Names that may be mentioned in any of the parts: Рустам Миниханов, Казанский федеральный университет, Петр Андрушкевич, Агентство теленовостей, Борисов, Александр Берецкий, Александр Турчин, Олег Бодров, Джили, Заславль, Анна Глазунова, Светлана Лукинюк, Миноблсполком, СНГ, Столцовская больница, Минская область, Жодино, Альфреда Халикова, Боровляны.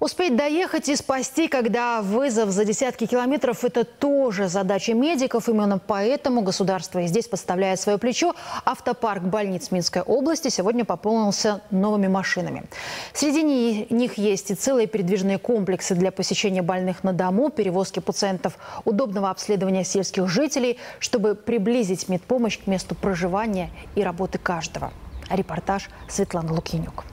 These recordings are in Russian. Успеть доехать и спасти, когда вызов за десятки километров – это тоже задача медиков. Именно поэтому государство и здесь подставляет свое плечо. Автопарк больниц Минской области сегодня пополнился новыми машинами. Среди них есть и целые передвижные комплексы для посещения больных на дому, перевозки пациентов, удобного обследования сельских жителей, чтобы приблизить медпомощь к месту проживания и работы каждого. Репортаж Светланы Лукинюк.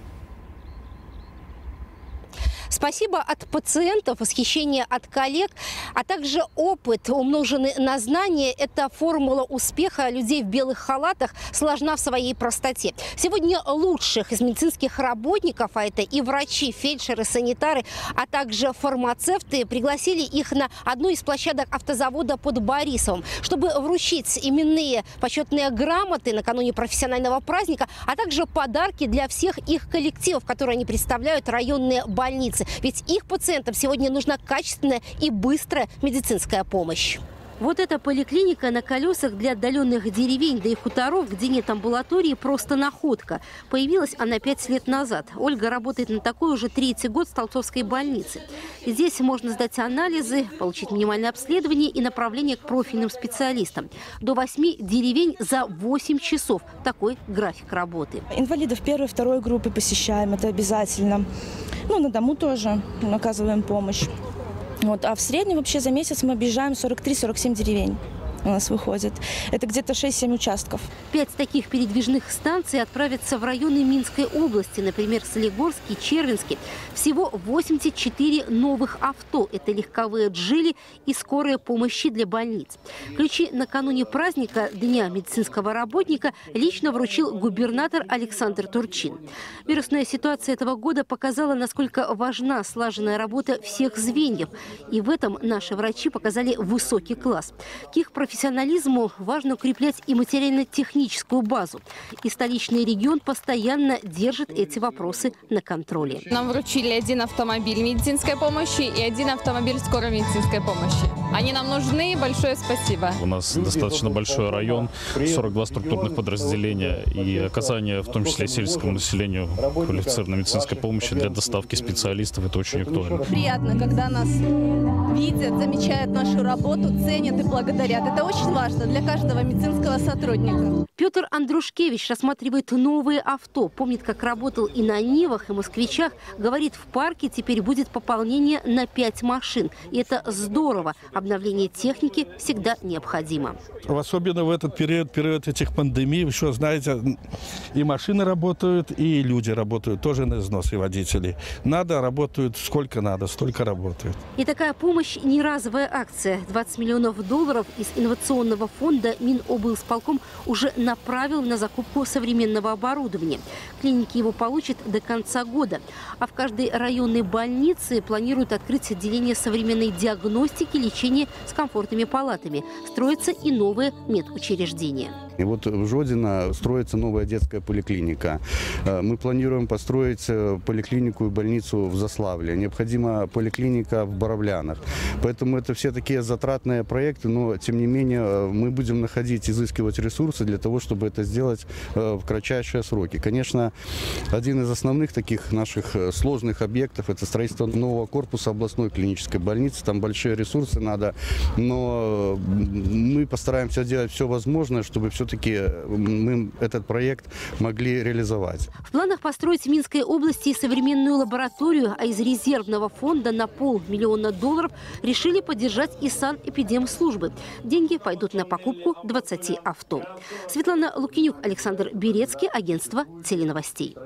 Спасибо от пациентов, восхищение от коллег, а также опыт, умноженный на знания. Это формула успеха людей в белых халатах, сложна в своей простоте. Сегодня лучших из медицинских работников, а это и врачи, фельдшеры, санитары, а также фармацевты, пригласили их на одну из площадок автозавода под Борисовым, чтобы вручить именные почетные грамоты накануне профессионального праздника, а также подарки для всех их коллективов, которые они представляют, районные больницы. Ведь их пациентам сегодня нужна качественная и быстрая медицинская помощь. Вот эта поликлиника на колесах для отдаленных деревень, да и хуторов, где нет амбулатории, просто находка. Появилась она 5 лет назад. Ольга работает на такой уже третий год в Столцовской больнице. Здесь можно сдать анализы, получить минимальное обследование и направление к профильным специалистам. До 8 деревень за 8 часов. Такой график работы. Инвалидов первой и второй группы посещаем, это обязательно. Ну, на дому тоже оказываем помощь. Вот. А в среднем вообще за месяц мы объезжаем 43-47 деревень. У нас выходит. Это где-то 6-7 участков. 5 таких передвижных станций отправятся в районы Минской области, например, Солигорский, Червинский. Всего 84 новых авто. Это легковые джили и скорая помощи для больниц. Ключи накануне праздника Дня медицинского работника лично вручил губернатор Александр Турчин. Вирусная ситуация этого года показала, насколько важна слаженная работа всех звеньев. И в этом наши врачи показали высокий класс. К их профессионализму важно укреплять и материально-техническую базу. И столичный регион постоянно держит эти вопросы на контроле. Нам вручили 1 автомобиль медицинской помощи и 1 автомобиль скорой медицинской помощи. Они нам нужны, большое спасибо. У нас достаточно большой район, 42 структурных подразделения, и оказание, в том числе сельскому населению, квалифицированной медицинской помощи для доставки специалистов, это очень актуально. Приятно, когда нас видят, замечают нашу работу, ценят и благодарят. Это очень важно для каждого медицинского сотрудника. Петр Андрушкевич рассматривает новые авто, помнит, как работал и на Нивах, и москвичах. Говорит, в парке теперь будет пополнение на 5 машин. И это здорово. Обновление техники всегда необходимо. Особенно в этот период этих пандемий, еще, знаете, и машины работают, и люди работают, тоже на износ, и водители. Надо, работают, сколько надо, столько работают. И такая помощь не разовая акция. 20 миллионов долларов из инновационного фонда Миноблсполком уже направил на закупку современного оборудования. Клиники его получат до конца года. А в каждой районной больнице планируют открыть отделение современной диагностики, лечения с комфортными палатами. Строятся и новые медучреждения. И вот в Жодино строится новая детская поликлиника. Мы планируем построить поликлинику и больницу в Заславле. Необходима поликлиника в Боровлянах. Поэтому это все такие затратные проекты, но тем не менее мы будем находить, изыскивать ресурсы для того, чтобы это сделать в кратчайшие сроки. Конечно, один из основных таких наших сложных объектов – это строительство нового корпуса областной клинической больницы. Там большие ресурсы надо, но мы постараемся делать все возможное, чтобы все все-таки мы этот проект могли реализовать. В планах построить в Минской области современную лабораторию, а из резервного фонда на $500 000 решили поддержать и санэпидемслужбы. Деньги пойдут на покупку 20 авто. Светлана Лукинюк, Александр Берецкий, агентство теленовостей.